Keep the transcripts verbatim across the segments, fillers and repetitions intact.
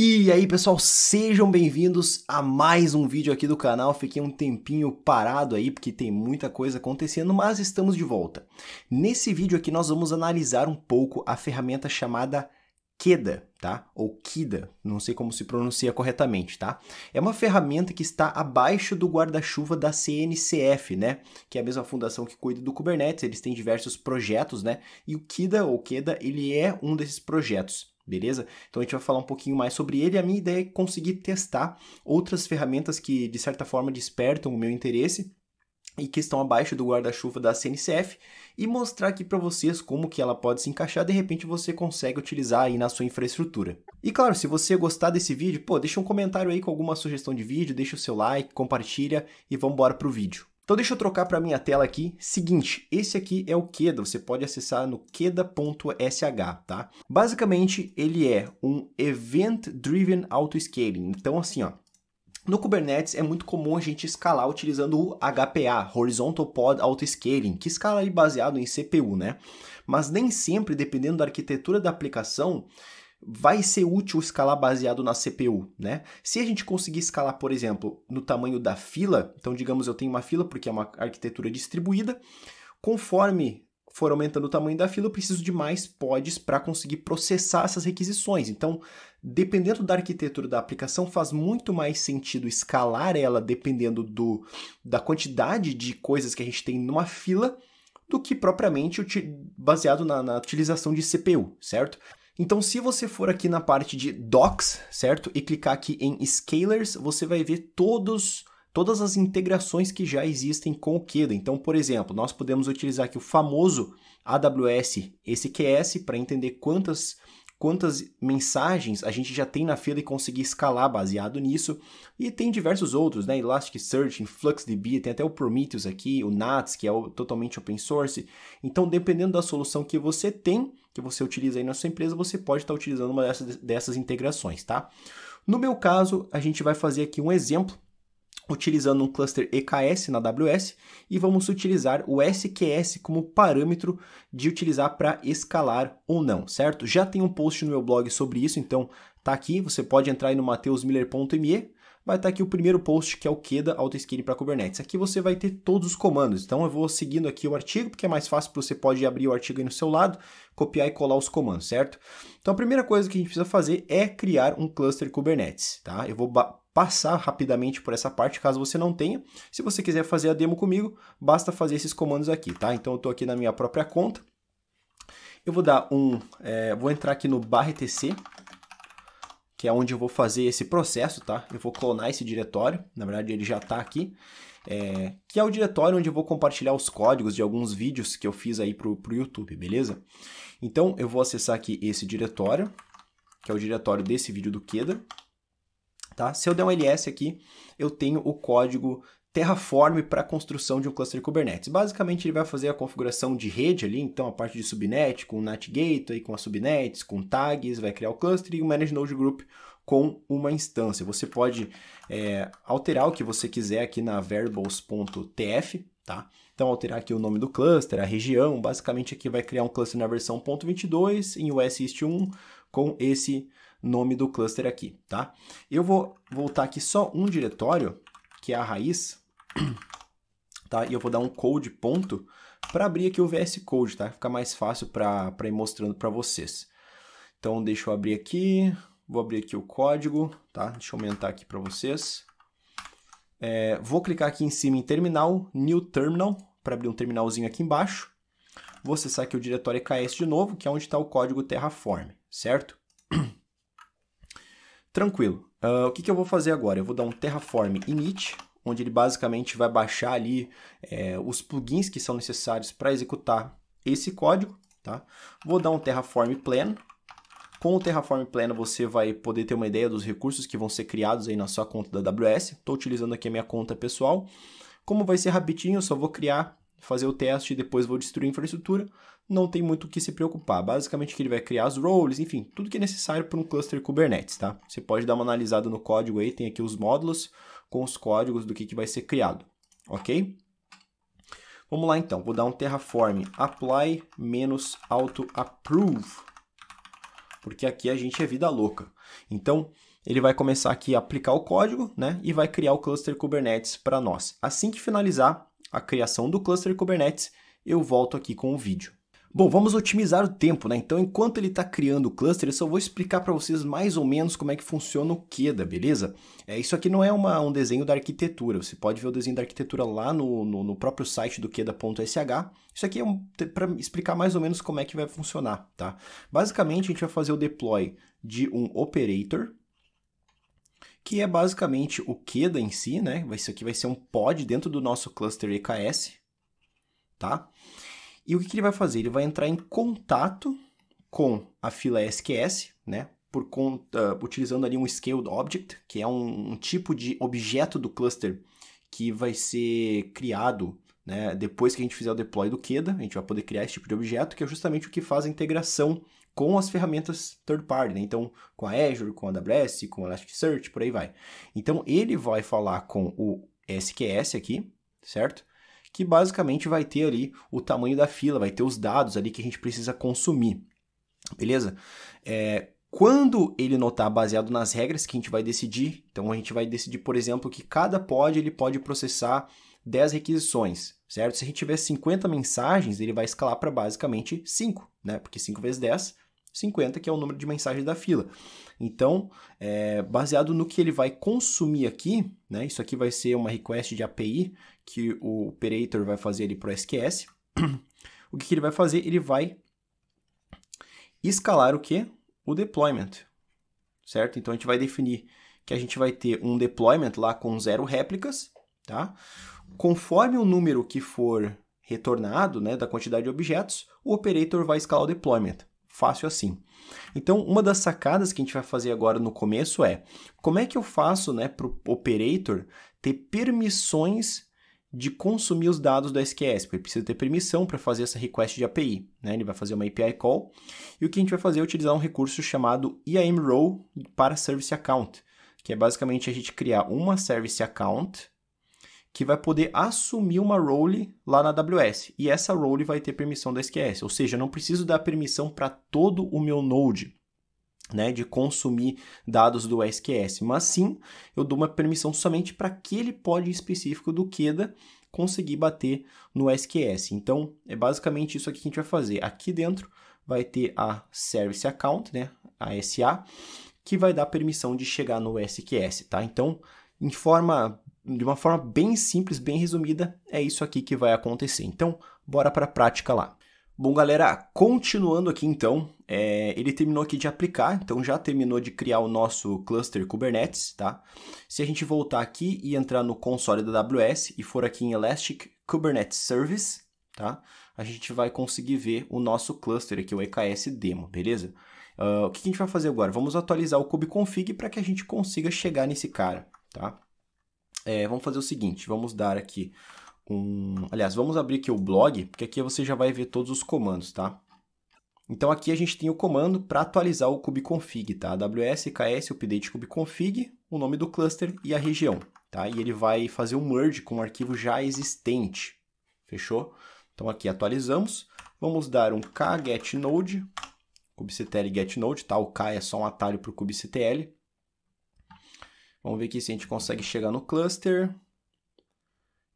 E aí pessoal, sejam bem-vindos a mais um vídeo aqui do canal. Fiquei um tempinho parado aí porque tem muita coisa acontecendo, mas estamos de volta. Nesse vídeo aqui nós vamos analisar um pouco a ferramenta chamada KEDA, tá? Ou KEDA, não sei como se pronuncia corretamente, tá? É uma ferramenta que está abaixo do guarda-chuva da C N C F, né? Que é a mesma fundação que cuida do Kubernetes, eles têm diversos projetos, né? E o KEDA, ou KEDA, ele é um desses projetos. Beleza? Então a gente vai falar um pouquinho mais sobre ele. A minha ideia é conseguir testar outras ferramentas que, de certa forma, despertam o meu interesse e que estão abaixo do guarda-chuva da C N C F e mostrar aqui para vocês como que ela pode se encaixar, de repente você consegue utilizar aí na sua infraestrutura. E claro, se você gostar desse vídeo, pô, deixa um comentário aí com alguma sugestão de vídeo, deixa o seu like, compartilha e vamos embora pro vídeo. Então deixa eu trocar para minha tela aqui. Seguinte, esse aqui é o KEDA, você pode acessar no keda ponto s h, tá? Basicamente, ele é um Event Driven Autoscaling. Então assim, ó, no Kubernetes é muito comum a gente escalar utilizando o H P A, Horizontal Pod Autoscaling, que escala ali baseado em C P U, né? Mas nem sempre, dependendo da arquitetura da aplicação, vai ser útil escalar baseado na C P U, né? Se a gente conseguir escalar, por exemplo, no tamanho da fila, então digamos eu tenho uma fila porque é uma arquitetura distribuída, conforme for aumentando o tamanho da fila, eu preciso de mais pods para conseguir processar essas requisições. Então, dependendo da arquitetura da aplicação, faz muito mais sentido escalar ela dependendo do, da quantidade de coisas que a gente tem numa fila do que propriamente baseado na, na utilização de C P U, certo? Então, se você for aqui na parte de Docs, certo? E clicar aqui em Scalers, você vai ver todos, todas as integrações que já existem com o KEDA. Então, por exemplo, nós podemos utilizar aqui o famoso A W S S Q S para entender quantas, quantas mensagens a gente já tem na fila e conseguir escalar baseado nisso. E tem diversos outros, né? Elasticsearch, FluxDB, tem até o Prometheus aqui, o NATS, que é o, totalmente open source. Então, dependendo da solução que você tem, que você utiliza aí na sua empresa, você pode estar utilizando uma dessas, dessas integrações, tá? No meu caso, a gente vai fazer aqui um exemplo, utilizando um cluster E K S na A W S, e vamos utilizar o S Q S como parâmetro de utilizar para escalar ou não, certo? Já tem um post no meu blog sobre isso, então tá aqui, você pode entrar aí no mateus muller ponto m e, vai estar aqui o primeiro post, que é o KEDA Autoscaling para Kubernetes. Aqui você vai ter todos os comandos. Então eu vou seguindo aqui o artigo, porque é mais fácil, você pode abrir o artigo aí no seu lado, copiar e colar os comandos, certo? Então a primeira coisa que a gente precisa fazer é criar um cluster Kubernetes, tá? Eu vou passar rapidamente por essa parte, caso você não tenha. Se você quiser fazer a demo comigo, basta fazer esses comandos aqui, tá? Então eu estou aqui na minha própria conta. Eu vou dar um... É, vou entrar aqui no barra T C, que é onde eu vou fazer esse processo, tá? Eu vou clonar esse diretório, na verdade ele já tá aqui, é, que é o diretório onde eu vou compartilhar os códigos de alguns vídeos que eu fiz aí pro, pro YouTube, beleza? Então, eu vou acessar aqui esse diretório, que é o diretório desse vídeo do KEDA, tá? Se eu der um L S aqui, eu tenho o código Terraform para a construção de um cluster Kubernetes. Basicamente, ele vai fazer a configuração de rede ali, então a parte de subnet, com o NatGate, com as subnets, com tags, vai criar o cluster e o Manage Node Group com uma instância. Você pode é, alterar o que você quiser aqui na variables ponto t f, tá? Então, alterar aqui o nome do cluster, a região, basicamente aqui vai criar um cluster na versão ponto vinte e dois, em U S East um, com esse nome do cluster aqui, tá? Eu vou voltar aqui só um diretório, que é a raiz, tá? E eu vou dar um code ponto para abrir aqui o V S Code, tá? Fica mais fácil para ir mostrando para vocês. Então, deixa eu abrir aqui, vou abrir aqui o código, tá? Deixa eu aumentar aqui para vocês. É, vou clicar aqui em cima em terminal, new terminal, para abrir um terminalzinho aqui embaixo. Vou acessar aqui o diretório E K S de novo, que é onde está o código Terraform, certo? Tranquilo. Uh, o que, que eu vou fazer agora? Eu vou dar um Terraform init, onde ele basicamente vai baixar ali é, os plugins que são necessários para executar esse código, tá? Vou dar um Terraform pleno. Com o Terraform pleno você vai poder ter uma ideia dos recursos que vão ser criados aí na sua conta da A W S. Estou utilizando aqui a minha conta pessoal. Como vai ser rapidinho, eu só vou criar, fazer o teste e depois vou destruir a infraestrutura. Não tem muito o que se preocupar. Basicamente que ele vai criar as roles, enfim, tudo que é necessário para um cluster Kubernetes, tá? Você pode dar uma analisada no código aí, tem aqui os módulos com os códigos do que, que vai ser criado, ok? Vamos lá então, vou dar um terraform apply-auto-approve, porque aqui a gente é vida louca. Então, ele vai começar aqui a aplicar o código, né, e vai criar o cluster Kubernetes para nós. Assim que finalizar a criação do cluster Kubernetes, eu volto aqui com o vídeo. Bom, vamos otimizar o tempo, né? Então, enquanto ele está criando o cluster, eu só vou explicar para vocês mais ou menos como é que funciona o KEDA, beleza? É, isso aqui não é uma, um desenho da arquitetura, você pode ver o desenho da arquitetura lá no, no, no próprio site do keda ponto s h. Isso aqui é um, para explicar mais ou menos como é que vai funcionar, tá? Basicamente, a gente vai fazer o deploy de um operator, que é basicamente o KEDA em si, né? Isso aqui vai ser um pod dentro do nosso cluster E K S, tá? E o que ele vai fazer? Ele vai entrar em contato com a fila S Q S, né? Por conta, uh, utilizando ali um Scaled Object, que é um, um tipo de objeto do cluster que vai ser criado, né? Depois que a gente fizer o deploy do KEDA, a gente vai poder criar esse tipo de objeto, que é justamente o que faz a integração com as ferramentas third party, né? Então, com a Azure, com a A W S, com a Elasticsearch, por aí vai. Então, ele vai falar com o S Q S aqui, certo? Que basicamente vai ter ali o tamanho da fila, vai ter os dados ali que a gente precisa consumir, beleza? É, quando ele notar, baseado nas regras que a gente vai decidir, então a gente vai decidir, por exemplo, que cada pod ele pode processar dez requisições, certo? Se a gente tiver cinquenta mensagens, ele vai escalar para basicamente cinco, né? Porque cinco vezes dez, cinquenta, que é o número de mensagens da fila. Então, é, baseado no que ele vai consumir aqui, né? Isso aqui vai ser uma request de A P I que o operator vai fazer ali para o S Q S. O que, que ele vai fazer? Ele vai escalar o que? O deployment, certo? Então, a gente vai definir que a gente vai ter um deployment lá com zero réplicas, tá? Conforme o número que for retornado, né, da quantidade de objetos, o operator vai escalar o deployment. Fácil assim. Então, uma das sacadas que a gente vai fazer agora no começo é como é que eu faço, né, para o operator ter permissões de consumir os dados do S Q S, porque ele precisa ter permissão para fazer essa request de A P I, né? Ele vai fazer uma A P I call e o que a gente vai fazer é utilizar um recurso chamado I A M role para service account, que é basicamente a gente criar uma service account que vai poder assumir uma role lá na A W S. E essa role vai ter permissão da S Q S, ou seja, eu não preciso dar permissão para todo o meu node, né, de consumir dados do S Q S, mas sim, eu dou uma permissão somente para aquele pod específico do KEDA conseguir bater no S Q S. Então, é basicamente isso aqui que a gente vai fazer. Aqui dentro vai ter a Service Account, né, a S A, que vai dar permissão de chegar no S Q S, tá? Então, em forma... de uma forma bem simples, bem resumida, é isso aqui que vai acontecer. Então, bora para a prática lá. Bom, galera, continuando aqui então, é, ele terminou aqui de aplicar, então já terminou de criar o nosso cluster Kubernetes, tá? Se a gente voltar aqui e entrar no console da A W S e for aqui em Elastic Kubernetes Service, tá? A gente vai conseguir ver o nosso cluster aqui, o E K S Demo, beleza? Uh, o que a gente vai fazer agora? Vamos atualizar o kubeconfig para que a gente consiga chegar nesse cara, tá? É, vamos fazer o seguinte, vamos dar aqui um... Aliás, vamos abrir aqui o blog, porque aqui você já vai ver todos os comandos, tá? Então, aqui a gente tem o comando para atualizar o kubeconfig, tá? A W S E K S update kubeconfig, o nome do cluster e a região, tá? E ele vai fazer um merge com um arquivo já existente, fechou? Então, aqui atualizamos, vamos dar um k getNode, kubectl getNode, tá? O k é só um atalho para o kubectl. Vamos ver aqui se a gente consegue chegar no cluster.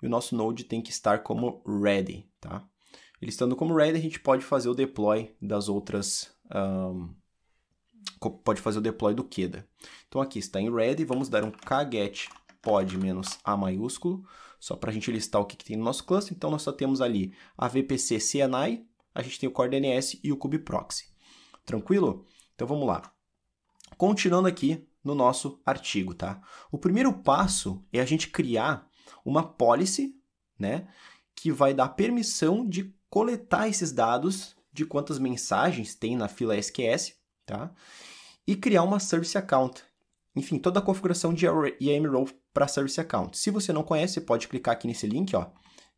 E o nosso node tem que estar como ready, tá? Ele estando como ready, a gente pode fazer o deploy das outras... Um, pode fazer o deploy do KEDA. Então, aqui está em ready. Vamos dar um kget-pod menos A maiúsculo, só para a gente listar o que, que tem no nosso cluster. Então, nós só temos ali a V P C C N I, a gente tem o CoreDNS e o Kube-Proxy. Tranquilo? Então, vamos lá. Continuando aqui no nosso artigo, tá? O primeiro passo é a gente criar uma policy, né, que vai dar permissão de coletar esses dados de quantas mensagens tem na fila S Q S, tá? E criar uma service account. Enfim, toda a configuração de I A M role para service account. Se você não conhece, você pode clicar aqui nesse link, ó,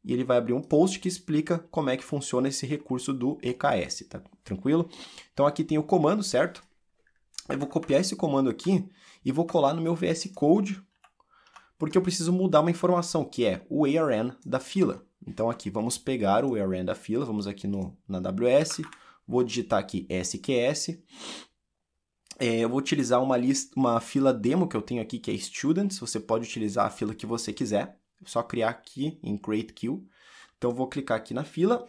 e ele vai abrir um post que explica como é que funciona esse recurso do E K S, tá? Tranquilo? Então aqui tem o comando, certo? Eu vou copiar esse comando aqui e vou colar no meu V S Code, porque eu preciso mudar uma informação, que é o A R N da fila. Então, aqui, vamos pegar o A R N da fila, vamos aqui no, na A W S, vou digitar aqui S Q S, É, eu vou utilizar uma, lista, uma fila demo que eu tenho aqui, que é Students. Você pode utilizar a fila que você quiser. É só criar aqui em Create Queue. Então, eu vou clicar aqui na fila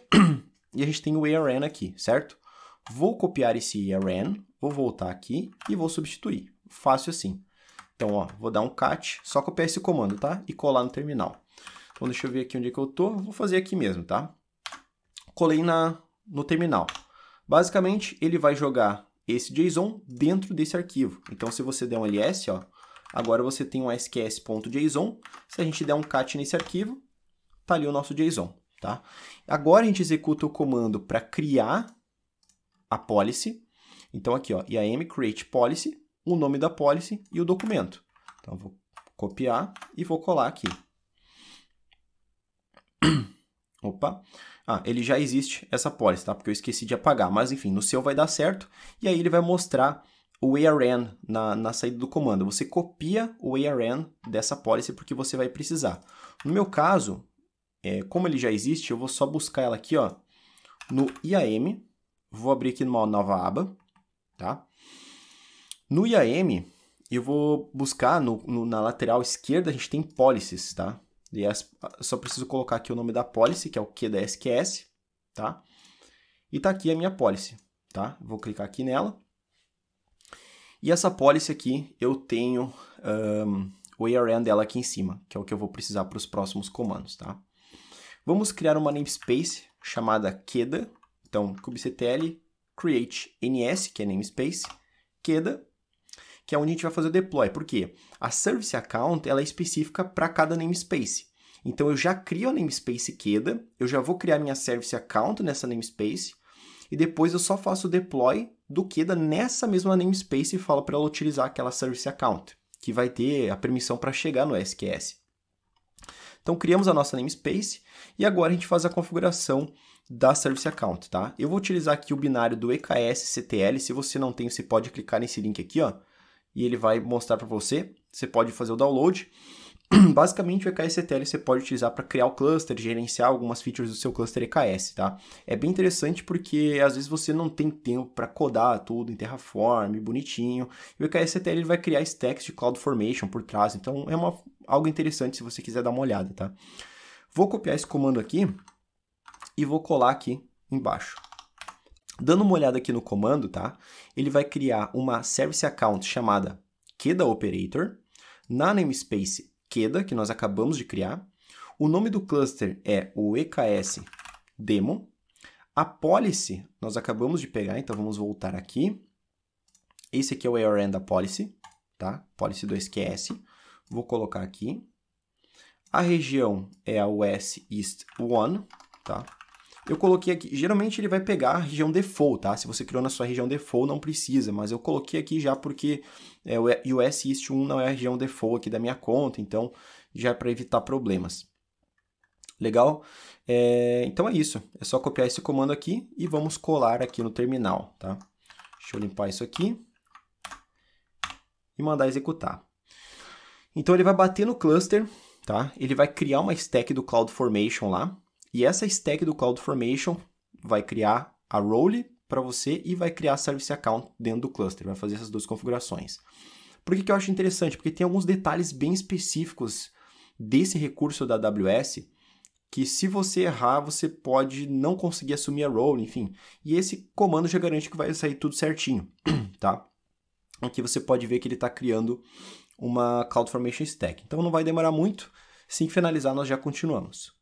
e a gente tem o E R N aqui, certo? Vou copiar esse E R N, vou voltar aqui e vou substituir. Fácil assim. Então, ó, vou dar um cat, só copiar esse comando, tá? E colar no terminal. Então, deixa eu ver aqui onde é que eu tô. Vou fazer aqui mesmo, tá? Colei na, no terminal. Basicamente, ele vai jogar esse JSON dentro desse arquivo. Então, se você der um L S, ó, agora você tem um S Q S ponto JSON. Se a gente der um cat nesse arquivo, tá ali o nosso JSON, tá? Agora, a gente executa o comando para criar a policy. Então, aqui, ó, I A M create policy, o nome da policy e o documento. Então, eu vou copiar e vou colar aqui. Opa! Ah, ele já existe essa policy, tá? Porque eu esqueci de apagar, mas enfim, no seu vai dar certo. E aí ele vai mostrar o E R N na, na saída do comando. Você copia o E R N dessa policy porque você vai precisar. No meu caso, é, como ele já existe, eu vou só buscar ela aqui, ó, no I A M. Vou abrir aqui numa nova aba, tá? No I A M, eu vou buscar no, no, na lateral esquerda, a gente tem policies, tá? E as, só preciso colocar aqui o nome da policy, que é o K E D A S Q S, tá? E tá aqui a minha policy, tá? Vou clicar aqui nela. E essa policy aqui, eu tenho um, o E R N dela aqui em cima, que é o que eu vou precisar para os próximos comandos, tá? Vamos criar uma namespace chamada KEDA. Então, Kube-C T L, create N S, que é namespace, KEDA, que é onde a gente vai fazer o deploy. Por quê? A service account, ela é específica para cada namespace. Então, eu já crio a namespace KEDA, eu já vou criar minha service account nessa namespace, e depois eu só faço o deploy do KEDA nessa mesma namespace e falo para ela utilizar aquela service account, que vai ter a permissão para chegar no S Q S. Então, criamos a nossa namespace e agora a gente faz a configuração da Service Account, tá? Eu vou utilizar aqui o binário do E K S C T L. Se você não tem, você pode clicar nesse link aqui, ó, e ele vai mostrar para você. Você pode fazer o download. Basicamente, o E K S C T L você pode utilizar para criar o cluster, gerenciar algumas features do seu cluster E K S, tá? É bem interessante porque, às vezes, você não tem tempo para codar tudo em Terraform, bonitinho. E o E K S C T L vai criar stacks de CloudFormation por trás. Então, é uma, algo interessante se você quiser dar uma olhada, tá? Vou copiar esse comando aqui e vou colar aqui embaixo. Dando uma olhada aqui no comando, tá? Ele vai criar uma service account chamada KEDA Operator, na namespace KEDA, que nós acabamos de criar. O nome do cluster é o E K S Demo. A policy nós acabamos de pegar, então vamos voltar aqui. Esse aqui é o E R N da policy, tá? Policy do S Q S. Vou colocar aqui. A região é a U S East um, tá? Eu coloquei aqui, geralmente ele vai pegar a região default, tá? Se você criou na sua região default, não precisa, mas eu coloquei aqui já porque é, o U S East um não é a região default aqui da minha conta, então já é para evitar problemas. Legal? É, então é isso, é só copiar esse comando aqui e vamos colar aqui no terminal, tá? Deixa eu limpar isso aqui e mandar executar. Então ele vai bater no cluster, tá? Ele vai criar uma stack do CloudFormation lá. E essa stack do CloudFormation vai criar a role para você e vai criar a Service Account dentro do cluster. Vai fazer essas duas configurações. Por que que eu acho interessante? Porque tem alguns detalhes bem específicos desse recurso da A W S que, se você errar, você pode não conseguir assumir a role, enfim. E esse comando já garante que vai sair tudo certinho, tá? Aqui você pode ver que ele está criando uma CloudFormation Stack. Então, não vai demorar muito. Assim que finalizar, nós já continuamos.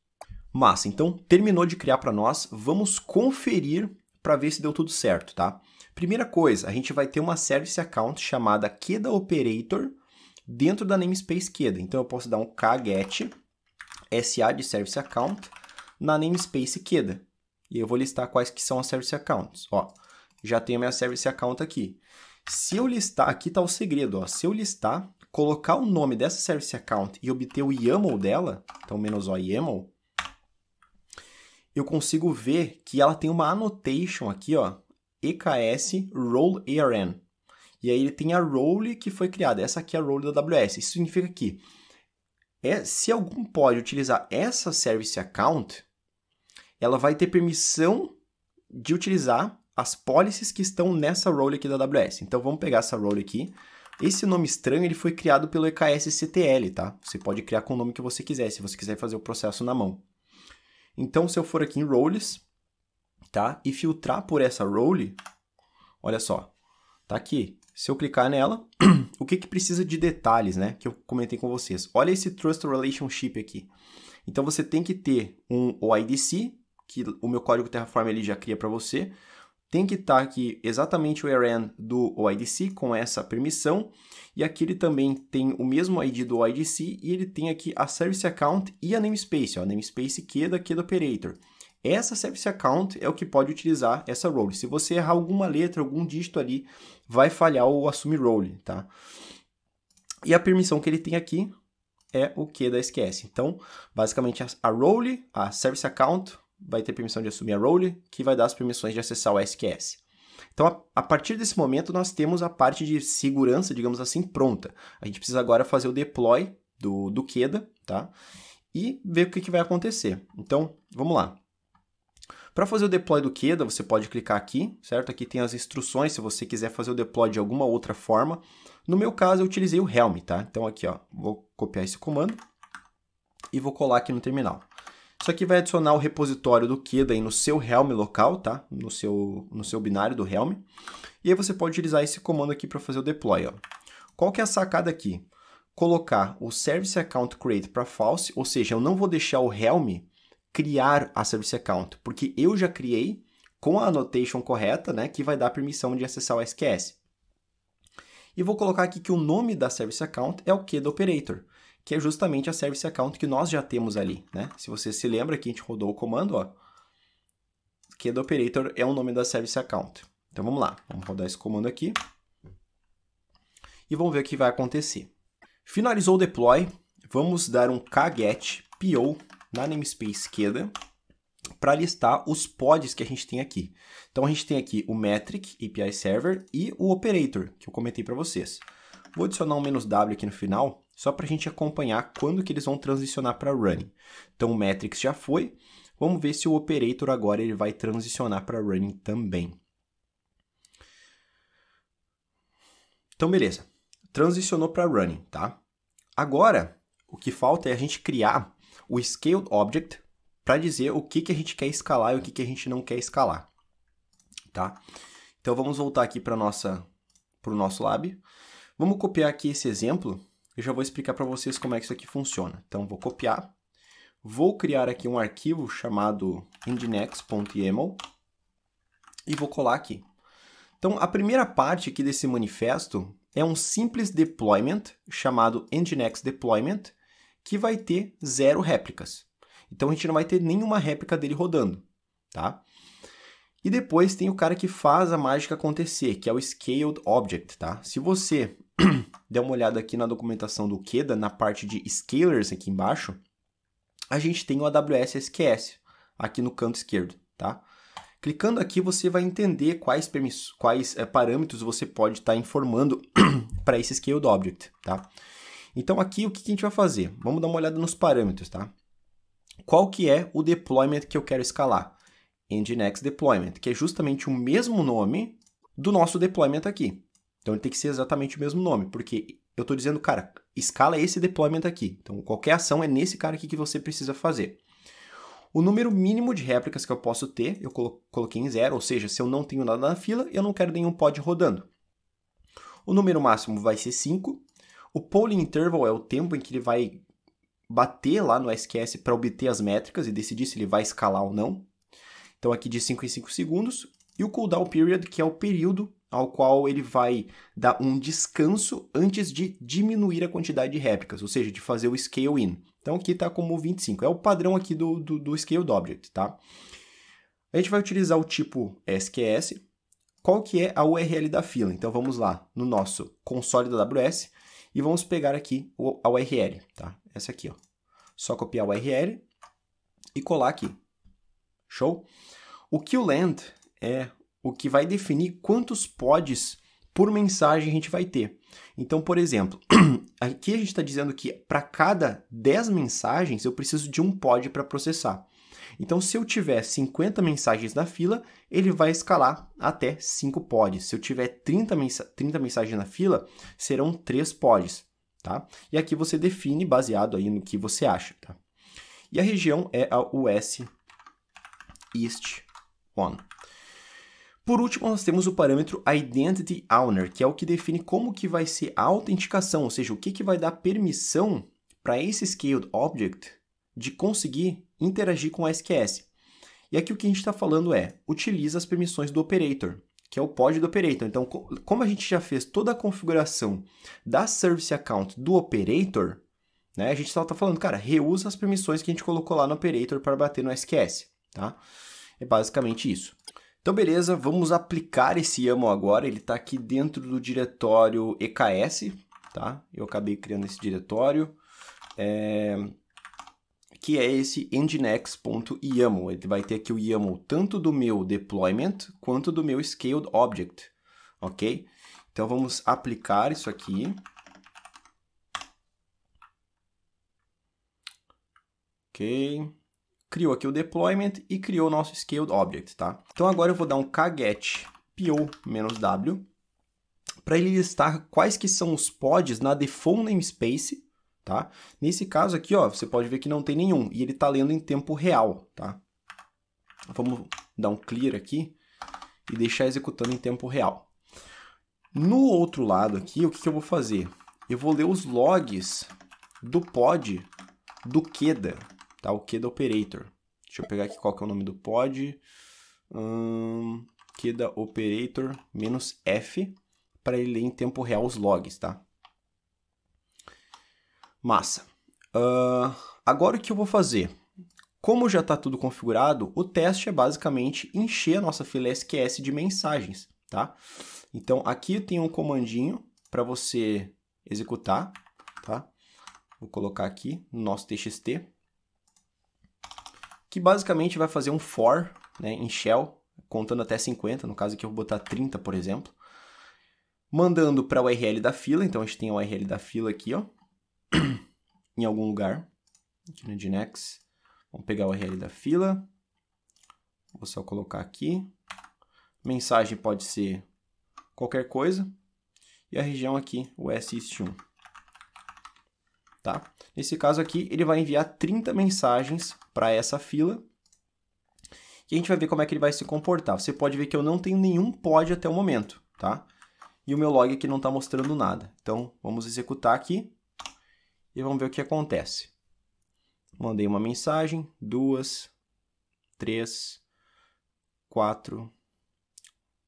Massa, então terminou de criar para nós, vamos conferir para ver se deu tudo certo, tá? Primeira coisa, a gente vai ter uma Service Account chamada KEDA Operator dentro da namespace KEDA. Então eu posso dar um kget sa de Service Account na namespace KEDA. E eu vou listar quais que são as Service Accounts. Ó, já tenho a minha Service Account aqui. Se eu listar, aqui está o segredo, ó, se eu listar, colocar o nome dessa Service Account e obter o YAML dela, então menos o YAML, eu consigo ver que ela tem uma annotation aqui, ó, E K S role E R N. E aí ele tem a role que foi criada. Essa aqui é a role da A W S. Isso significa que é, se algum pode utilizar essa service account, ela vai ter permissão de utilizar as policies que estão nessa role aqui da A W S. Então vamos pegar essa role aqui. Esse nome estranho ele foi criado pelo E K S C T L, tá? Você pode criar com o nome que você quiser, se você quiser fazer o processo na mão. Então se eu for aqui em roles, tá? E filtrar por essa role, olha só, tá aqui. Se eu clicar nela, o que que precisa de detalhes, né? Que eu comentei com vocês. Olha esse Trust Relationship aqui. Então você tem que ter um O I D C, que o meu código Terraform ele já cria para você. Tem que estar aqui exatamente o E R N do O I D C com essa permissão. E aqui ele também tem o mesmo I D do O I D C e ele tem aqui a Service Account e a Namespace. Ó, namespace KEDA, KEDA Operator. Essa Service Account é o que pode utilizar essa role. Se você errar alguma letra, algum dígito ali, vai falhar o assume role, tá? E a permissão que ele tem aqui é o KEDA S Q S. Então, basicamente, a role, a Service Account, vai ter permissão de assumir a role, que vai dar as permissões de acessar o S Q S. Então, a, a partir desse momento, nós temos a parte de segurança, digamos assim, pronta. A gente precisa agora fazer o deploy do, do KEDA, tá? E ver o que, que vai acontecer. Então, vamos lá. Para fazer o deploy do KEDA, você pode clicar aqui, certo? Aqui tem as instruções, se você quiser fazer o deploy de alguma outra forma. No meu caso, eu utilizei o Helm, tá? Então, aqui, ó, vou copiar esse comando e vou colar aqui no terminal. Isso aqui vai adicionar o repositório do KEDA aí no seu Helm local, tá? No seu, no seu binário do Helm. E aí você pode utilizar esse comando aqui para fazer o deploy, ó. Qual que é a sacada aqui? Colocar o Service Account Create para False, ou seja, eu não vou deixar o Helm criar a Service Account, porque eu já criei com a annotation correta, né? Que vai dar permissão de acessar o S Q S. E vou colocar aqui que o nome da Service Account é o KEDA Operator, que é justamente a Service Account que nós já temos ali, né? Se você se lembra que a gente rodou o comando, ó, KEDA Operator é o nome da Service Account. Então vamos lá, vamos rodar esse comando aqui e vamos ver o que vai acontecer. Finalizou o deploy, vamos dar um kget po na namespace KEDA para listar os pods que a gente tem aqui. Então a gente tem aqui o metric, A P I Server e o operator, que eu comentei para vocês. Vou adicionar um menos W aqui no final, só para a gente acompanhar quando que eles vão transicionar para running. Então o metrics já foi, vamos ver se o operator agora ele vai transicionar para running também. Então beleza, transicionou para running, tá? Agora, o que falta é a gente criar o scaled object para dizer o que que a gente quer escalar e o que que a gente não quer escalar, tá? Então vamos voltar aqui para nossa, para o nosso lab. Vamos copiar aqui esse exemplo. Eu já vou explicar para vocês como é que isso aqui funciona. Então, vou copiar. Vou criar aqui um arquivo chamado nginx.yaml e vou colar aqui. Então, a primeira parte aqui desse manifesto é um simples deployment chamado nginx deployment que vai ter zero réplicas. Então, a gente não vai ter nenhuma réplica dele rodando, tá? E depois tem o cara que faz a mágica acontecer, que é o Scaled Object, tá? Se você der uma olhada aqui na documentação do KEDA, na parte de Scalers aqui embaixo, a gente tem o A W S S Q S aqui no canto esquerdo, tá? Clicando aqui você vai entender quais, quais é, parâmetros você pode estar tá informando para esse Scaled Object, tá? Então aqui o que, que a gente vai fazer? Vamos dar uma olhada nos parâmetros, tá? Qual que é o deployment que eu quero escalar? Nginx Deployment, que é justamente o mesmo nome do nosso deployment aqui. Então, ele tem que ser exatamente o mesmo nome, porque eu estou dizendo, cara, escala esse deployment aqui. Então, qualquer ação é nesse cara aqui que você precisa fazer. O número mínimo de réplicas que eu posso ter, eu coloquei em zero, ou seja, se eu não tenho nada na fila, eu não quero nenhum pod rodando. O número máximo vai ser cinco. O polling interval é o tempo em que ele vai bater lá no S Q S para obter as métricas e decidir se ele vai escalar ou não. Então, aqui de cinco em cinco segundos. E o cooldown period, que é o período ao qual ele vai dar um descanso antes de diminuir a quantidade de réplicas, ou seja, de fazer o scale in. Então, aqui está como vinte e cinco. É o padrão aqui do, do, do scaled object, tá? A gente vai utilizar o tipo S Q S. Qual que é a U R L da fila? Então, vamos lá no nosso console da A W S e vamos pegar aqui a U R L, tá? Essa aqui, ó. Só copiar a U R L e colar aqui. Show? O QLand é o que vai definir quantos pods por mensagem a gente vai ter. Então, por exemplo, aqui a gente está dizendo que para cada dez mensagens eu preciso de um pod para processar. Então, se eu tiver cinquenta mensagens na fila, ele vai escalar até cinco pods. Se eu tiver trinta, mensa trinta mensagens na fila, serão três pods, tá? E aqui você define baseado aí no que você acha, tá? E a região é a U S East One. Por último, nós temos o parâmetro Identity Owner, que é o que define como que vai ser a autenticação, ou seja, o que, que vai dar permissão para esse Scaled Object de conseguir interagir com a S Q S. E aqui o que a gente está falando é, utiliza as permissões do Operator, que é o pod do Operator. Então, como a gente já fez toda a configuração da Service Account do Operator, né, a gente só está falando, cara, reúsa as permissões que a gente colocou lá no Operator para bater no S Q S, tá? É basicamente isso. Então, beleza, vamos aplicar esse YAML agora. Ele está aqui dentro do diretório E K S, tá? Eu acabei criando esse diretório, é... que é esse nginx.yaml. Ele vai ter aqui o YAML tanto do meu deployment quanto do meu scaled object, ok? Então, vamos aplicar isso aqui. Ok... Criou aqui o deployment e criou o nosso scaled object, tá? Então agora eu vou dar um kget po-w para ele listar quais que são os pods na default namespace, tá? Nesse caso aqui, ó, você pode ver que não tem nenhum e ele tá lendo em tempo real, tá? Vamos dar um clear aqui e deixar executando em tempo real. No outro lado aqui, o que, que eu vou fazer? Eu vou ler os logs do pod do KEDA. Tá, o KEDA Operator. Deixa eu pegar aqui qual que é o nome do pod. Hum, KEDA Operator "-f", para ele ler em tempo real os logs, tá? Massa. Uh, agora o que eu vou fazer? Como já está tudo configurado, o teste é basicamente encher a nossa fila S Q S de mensagens, tá? Então aqui eu tenho um comandinho para você executar, tá? Vou colocar aqui no nosso T X T. Que basicamente vai fazer um for, né, em shell, contando até cinquenta, no caso aqui eu vou botar trinta, por exemplo, mandando para a U R L da fila, então a gente tem a U R L da fila aqui, ó, em algum lugar, aqui no nginx, vamos pegar a U R L da fila, vou só colocar aqui, mensagem pode ser qualquer coisa, e a região aqui, o S East um, tá? Nesse caso aqui, ele vai enviar trinta mensagens para essa fila. E a gente vai ver como é que ele vai se comportar. Você pode ver que eu não tenho nenhum pod até o momento, tá? E o meu log aqui não está mostrando nada. Então, vamos executar aqui e vamos ver o que acontece. Mandei uma mensagem, duas, três, quatro,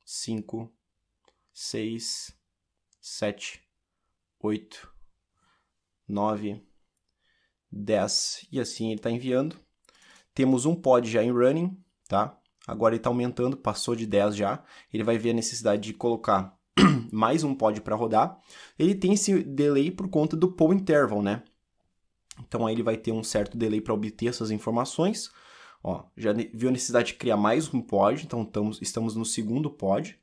cinco, seis, sete, oito, nove, dez, e assim ele está enviando. Temos um pod já em running, tá? Agora ele está aumentando, passou de dez já. Ele vai ver a necessidade de colocar mais um pod para rodar. Ele tem esse delay por conta do poll interval, né? Então aí ele vai ter um certo delay para obter essas informações. Ó, já viu a necessidade de criar mais um pod, então estamos, estamos no segundo pod.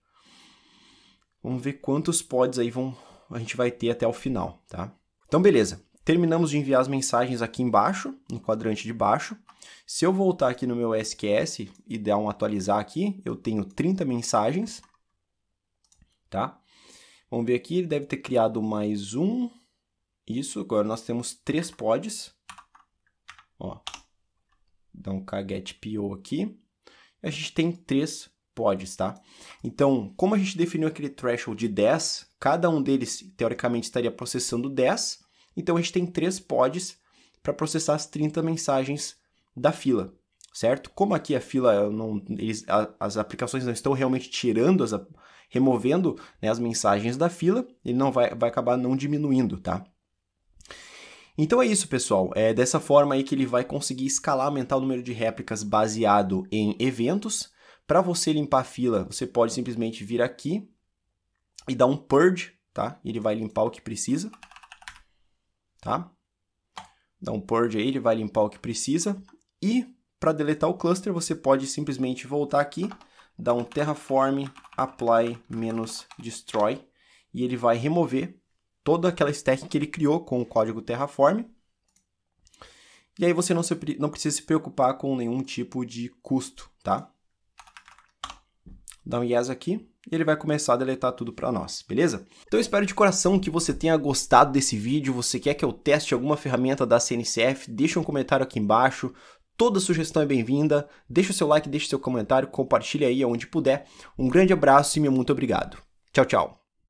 Vamos ver quantos pods aí vão, a gente vai ter até o final, tá? Então beleza, terminamos de enviar as mensagens aqui embaixo, no quadrante de baixo. Se eu voltar aqui no meu S Q S e dar um atualizar aqui, eu tenho trinta mensagens, tá? Vamos ver aqui, ele deve ter criado mais um. Isso, agora nós temos três pods. Ó, dá um kget po aqui. A gente tem três pods, tá? Então, como a gente definiu aquele threshold de dez, cada um deles, teoricamente, estaria processando dez. Então, a gente tem três pods para processar as trinta mensagens da fila, certo? Como aqui a fila, não, eles, a, as aplicações não estão realmente tirando, as, removendo, né, as mensagens da fila, ele não vai, vai acabar não diminuindo, tá? Então é isso, pessoal. É dessa forma aí que ele vai conseguir escalar, aumentar o número de réplicas baseado em eventos. Para você limpar a fila, você pode simplesmente vir aqui e dar um purge, tá? Ele vai limpar o que precisa, tá? Dá um purge aí, ele vai limpar o que precisa. E para deletar o cluster, você pode simplesmente voltar aqui, dar um terraform, apply, -destroy, e ele vai remover toda aquela stack que ele criou com o código terraform. E aí você não, se, não precisa se preocupar com nenhum tipo de custo, tá? Dá um yes aqui e ele vai começar a deletar tudo para nós, beleza? Então eu espero de coração que você tenha gostado desse vídeo. Você quer que eu teste alguma ferramenta da C N C F? Deixa um comentário aqui embaixo. Toda sugestão é bem-vinda. Deixa o seu like, deixa o seu comentário, compartilha aí onde puder. Um grande abraço e meu muito obrigado. Tchau, tchau.